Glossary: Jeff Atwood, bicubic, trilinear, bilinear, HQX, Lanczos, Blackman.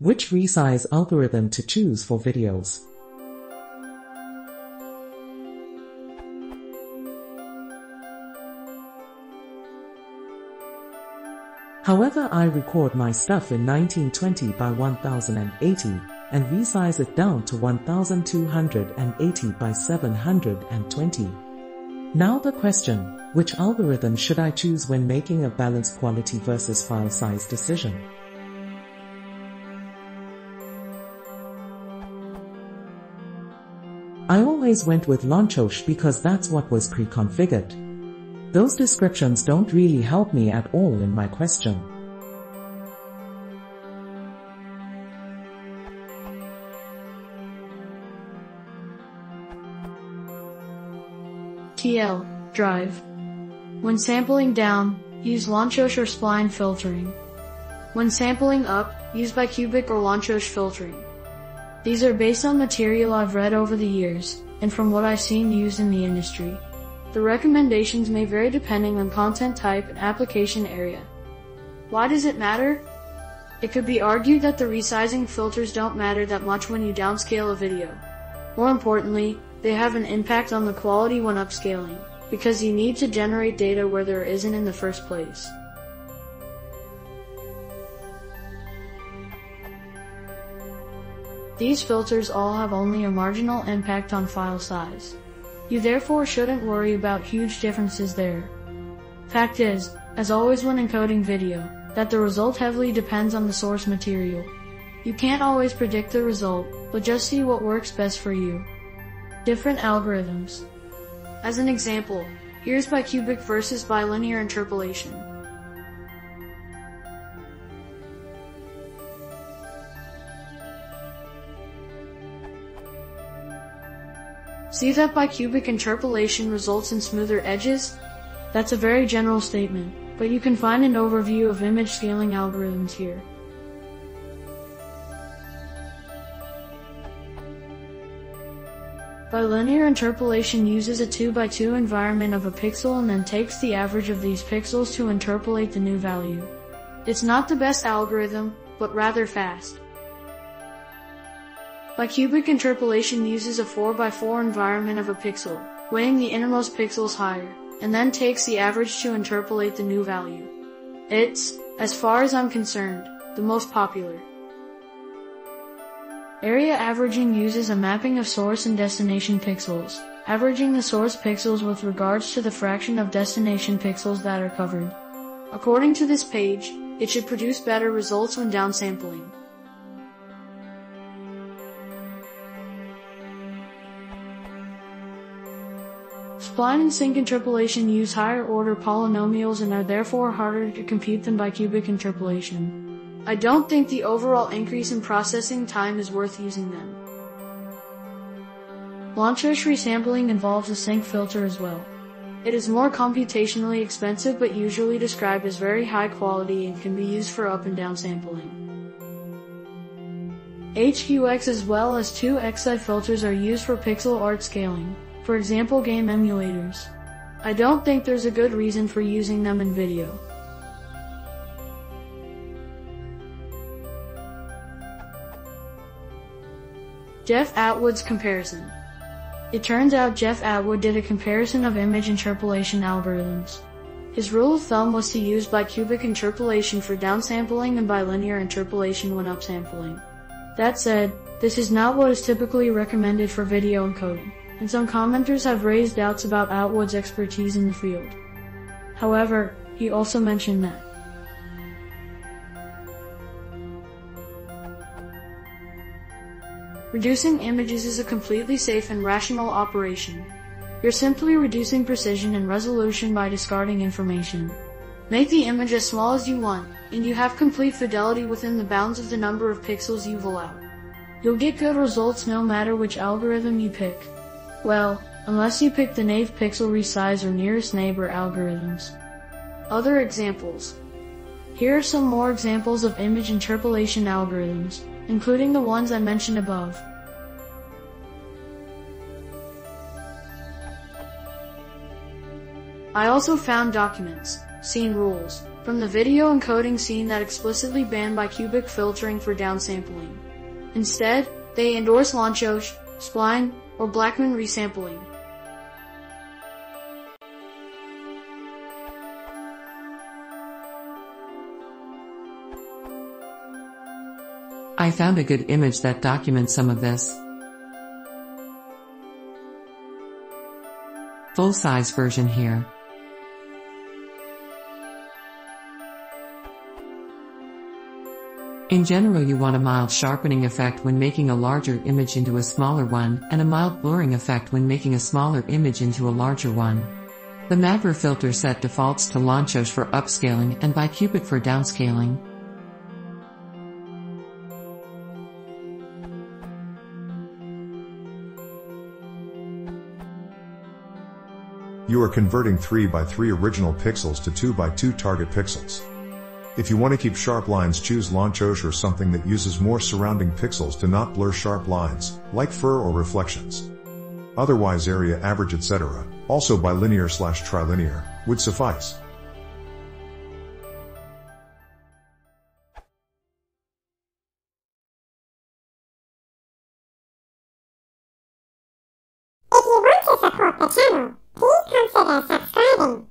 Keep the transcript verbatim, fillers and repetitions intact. Which resize algorithm to choose for videos? However, I record my stuff in nineteen twenty by ten eighty and resize it down to twelve eighty by seven twenty. Now the question, which algorithm should I choose when making a balanced quality versus file size decision? I always went with Lanczos because that's what was pre-configured. Those descriptions don't really help me at all in my question. T L, drive. When sampling down, use Lanczos or spline filtering. When sampling up, use bicubic or Lanczos filtering. These are based on material I've read over the years, and from what I've seen used in the industry. The recommendations may vary depending on content type and application area. Why does it matter? It could be argued that the resizing filters don't matter that much when you downscale a video. More importantly, they have an impact on the quality when upscaling, because you need to generate data where there isn't in the first place. These filters all have only a marginal impact on file size. You therefore shouldn't worry about huge differences there. Fact is, as always when encoding video, that the result heavily depends on the source material. You can't always predict the result, but just see what works best for you. Different algorithms. As an example, here's bicubic versus bilinear interpolation. See that bicubic interpolation results in smoother edges? That's a very general statement, but you can find an overview of image scaling algorithms here. Bilinear interpolation uses a two by two environment of a pixel and then takes the average of these pixels to interpolate the new value. It's not the best algorithm, but rather fast. Bicubic interpolation uses a four by four environment of a pixel, weighing the innermost pixels higher, and then takes the average to interpolate the new value. It's, as far as I'm concerned, the most popular. Area averaging uses a mapping of source and destination pixels, averaging the source pixels with regards to the fraction of destination pixels that are covered. According to this page, it should produce better results when downsampling. Spline and sync interpolation use higher-order polynomials and are therefore harder to compute than bicubic interpolation. I don't think the overall increase in processing time is worth using them. Lanczos resampling involves a sync filter as well. It is more computationally expensive but usually described as very high quality and can be used for up and down sampling. H Q X as well as two X I filters are used for pixel art scaling. For example, game emulators. I don't think there's a good reason for using them in video. Jeff Atwood's comparison. It turns out Jeff Atwood did a comparison of image interpolation algorithms. His rule of thumb was to use bicubic interpolation for downsampling and bilinear interpolation when upsampling. That said, this is not what is typically recommended for video encoding, and some commenters have raised doubts about Atwood's expertise in the field. However, he also mentioned that reducing images is a completely safe and rational operation. You're simply reducing precision and resolution by discarding information. Make the image as small as you want, and you have complete fidelity within the bounds of the number of pixels you've allowed. You'll get good results no matter which algorithm you pick. Well, unless you pick the naive pixel resize or nearest neighbor algorithms. Other examples. Here are some more examples of image interpolation algorithms, including the ones I mentioned above. I also found documents, scene rules, from the video encoding scene that explicitly banned bicubic filtering for downsampling. Instead, they endorse Lanczos, Spline, or Blackman resampling. I found a good image that documents some of this. Full-size version here. In general, you want a mild sharpening effect when making a larger image into a smaller one, and a mild blurring effect when making a smaller image into a larger one. The Maverick filter set defaults to Lanczos for upscaling and bicubic for downscaling. You are converting three by three original pixels to two by two target pixels. If you want to keep sharp lines, choose Lanczos or something that uses more surrounding pixels to not blur sharp lines, like fur or reflections. Otherwise, area average, et cetera, also bilinear slash trilinear, would suffice. If you want to support the channel, please consider subscribing.